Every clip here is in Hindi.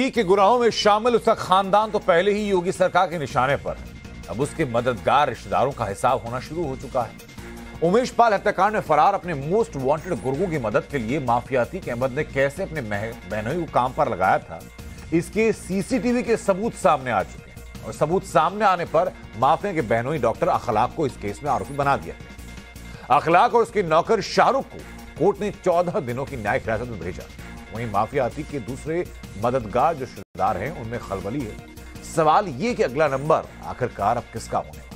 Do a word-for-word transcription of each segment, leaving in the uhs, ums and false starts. के गुनाहों में शामिल उसका खानदान तो पहले ही योगी सरकार के निशाने पर है। अब उसके मददगार रिश्तेदारों का हिसाब होना शुरू हो चुका है। उमेश पाल हत्याकांड में फरार अपने मोस्ट वांटेड गुर्गों की मदद के लिए माफिया अतीक अहमद ने कैसे अपने बहनोई को काम पर लगाया था, इसके सीसीटीवी के सबूत सामने आ चुके हैं और सबूत सामने आने पर माफिया के बहनोई डॉक्टर अखलाक को इस केस में आरोपी बना दिया। अखलाक और उसके नौकर शाहरुख को कोर्ट ने चौदह दिनों की न्यायिक हिरासत में भेजा। वहीं माफिया अतीक के दूसरे मददगार जो रिश्तेदार हैं उनमें खलबली है। सवाल ये कि अगला नंबर आखिरकार अब किसका होने वाला है?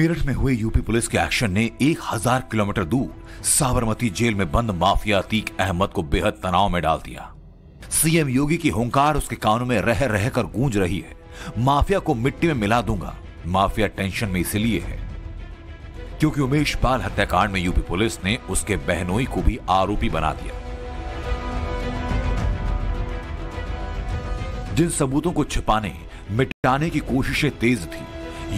मेरठ में हुए यूपी पुलिस के एक्शन ने एक हज़ार किलोमीटर दूर साबरमती जेल में बंद माफिया अतीक अहमद को बेहद तनाव में डाल दिया। सीएम योगी की हुंकार उसके कानों में रह रह कर गूंज रही है। माफिया को मिट्टी में मिला दूंगा। माफिया टेंशन में इसलिए है क्योंकि उमेश पाल हत्याकांड में यूपी पुलिस ने उसके बहनोई को भी आरोपी बना दिया। जिन सबूतों को छिपाने मिटाने की कोशिशें तेज थी,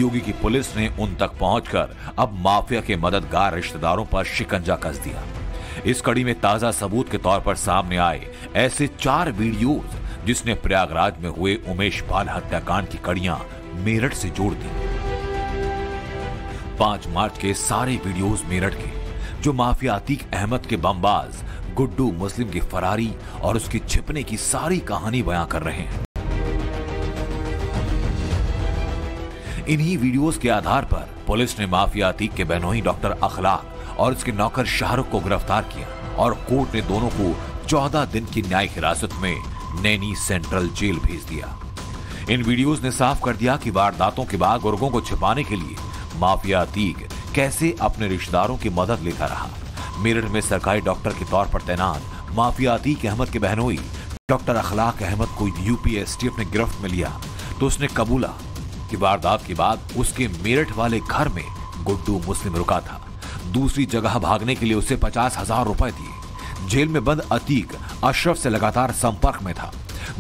योगी की पुलिस ने उन तक पहुंचकर अब माफिया के मददगार रिश्तेदारों पर शिकंजा कस दिया। इस कड़ी में ताजा सबूत के तौर पर सामने आए ऐसे चार वीडियोस जिसने प्रयागराज में हुए उमेश पाल हत्याकांड की कड़ियां मेरठ से जोड़ दी। पांच मार्च के सारे वीडियोस मेरठ के जो माफिया अतीक अहमद के बमबाज गुड्डू मुस्लिम की फरारी और उसकी छिपने की सारी कहानी बयां कर रहे हैं। इन्हीं वीडियोस के आधार पर पुलिस ने माफिया अतीक के बहनोई डॉक्टर अखलाक और उसके नौकर शाहरुख को गिरफ्तार किया और कोर्ट ने दोनों को चौदह दिन की न्यायिक हिरासत में नैनी सेंट्रल जेल भेज दिया। इन वीडियोस ने साफ कर दिया कि वारदातों के बाद गुर्गों को छिपाने के लिए माफिया अतीक कैसे अपने रिश्तेदारों की मदद लेता रहा। मेरठ में सरकारी डॉक्टर के तौर पर तैनात माफिया अतीक अहमद के बहनोई डॉक्टर अखलाक अहमद को यूपी एसटीएफ ने गिरफ्त में लिया तो उसने कबूला की वारदात के बाद उसके मेरठ वाले घर में गुड्डू मुस्लिम रुका था। दूसरी जगह भागने के लिए उसे पचास हजार रुपए दिए। जेल में बंद अतीक अशरफ से लगातार संपर्क में था।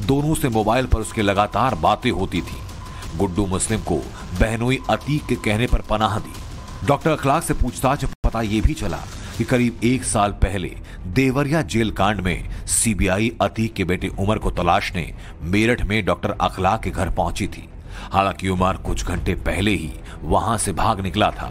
दोनों से मोबाइल पर उसके लगातार बातें होती थी। गुड्डू मुस्लिम को बहनोई अतीक के कहने पर पनाह दी। डॉक्टर अखलाक से पूछताछ पता यह भी चला कि करीब एक साल पहले देवरिया जेल कांड में सीबीआई अतीक के बेटे उमर को तलाशने मेरठ में डॉक्टर अखलाक के घर पहुंची थी। हालांकि उमर कुछ घंटे पहले ही वहां से भाग निकला था।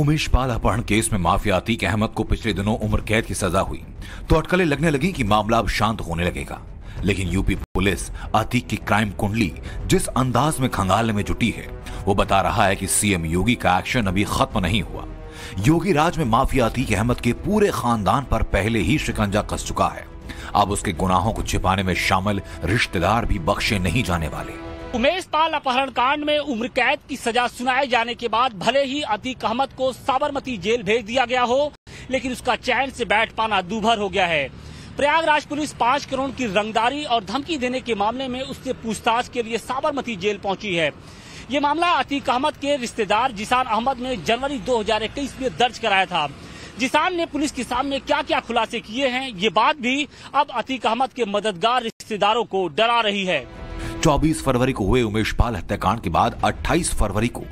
उमेश पाल अपहरण केस में माफिया अतीक अहमद को पिछले दिनों उम्र कैद की सजा हुई तो अटकलें लगने लगी कि मामला अब शांत होने लगेगा। लेकिन यूपी पुलिस अतीक की क्राइम कुंडली जिस अंदाज में खंगालने में जुटी है वो बता रहा है कि सीएम योगी का एक्शन अभी खत्म नहीं हुआ। योगी राज में माफिया अतीक अहमद के पूरे खानदान पर पहले ही शिकंजा कस चुका है। अब उसके गुनाहों को छिपाने में शामिल रिश्तेदार भी बख्शे नहीं जाने वाले। उमेश पाल अपहरण कांड में उम्र कैद की सजा सुनाए जाने के बाद भले ही अतीक अहमद को साबरमती जेल भेज दिया गया हो, लेकिन उसका चैन से बैठ पाना दूभर हो गया है। प्रयागराज पुलिस पाँच करोड़ की रंगदारी और धमकी देने के मामले में उससे पूछताछ के लिए साबरमती जेल पहुँची है। ये मामला अतीक अहमद के रिश्तेदार जिशान अहमद ने जनवरी दो हजार इक्कीस में दर्ज कराया था। जिशान ने पुलिस के सामने क्या क्या खुलासे किए हैं, ये बात भी अब अतीक अहमद के मददगार रिश्तेदारों को डरा रही है। चौबीस फरवरी को हुए उमेश पाल हत्याकांड के बाद अट्ठाईस फरवरी को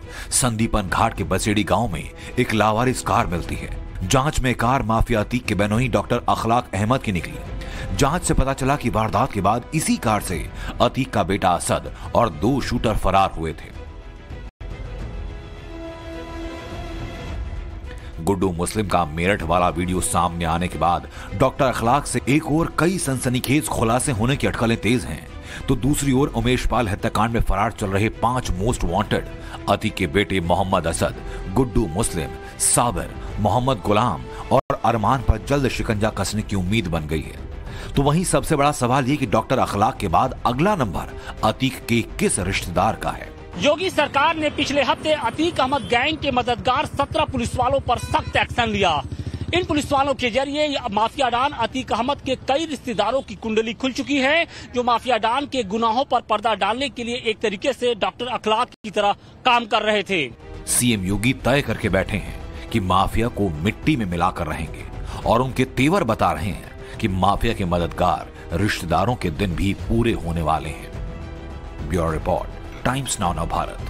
संदीपन घाट के बसेड़ी गांव में एक लावारिस कार मिलती है। जांच में कार माफिया अतीक के बहनोई डॉक्टर अखलाक अहमद की निकली। जाँच से पता चला की वारदात के बाद इसी कार से अतीक का बेटा असद और दो शूटर फरार हुए थे। गुड्डू मुस्लिम का मेरठ वाला वीडियो सामने आने के बाद डॉक्टर अखलाक से एक ओर कई सनसनीखेज खुलासे होने की अटकलें तेज हैं, तो दूसरी ओर उमेश पाल हत्याकांड में फरार चल रहे पांच मोस्ट वांटेड अतीक के बेटे मोहम्मद असद, गुड्डू मुस्लिम, साबिर, मोहम्मद गुलाम और अरमान पर जल्द शिकंजा कसने की उम्मीद बन गई है। तो वहीं सबसे बड़ा सवाल ये कि डॉक्टर अखलाक के बाद अगला नंबर अतीक के किस रिश्तेदार का है। योगी सरकार ने पिछले हफ्ते अतीक अहमद गैंग के मददगार सत्रह पुलिस वालों पर सख्त एक्शन लिया। इन पुलिस वालों के जरिए माफिया डॉन अतीक अहमद के कई रिश्तेदारों की कुंडली खुल चुकी है, जो माफिया डॉन के गुनाहों पर पर्दा डालने के लिए एक तरीके से डॉक्टर अखलाक की तरह काम कर रहे थे। सीएम योगी तय करके बैठे हैं कि माफिया को मिट्टी में मिलाकर रहेंगे और उनके तेवर बता रहे हैं कि माफिया के मददगार रिश्तेदारों के दिन भी पूरे होने वाले हैं। Bureau report, Times Now Bharat.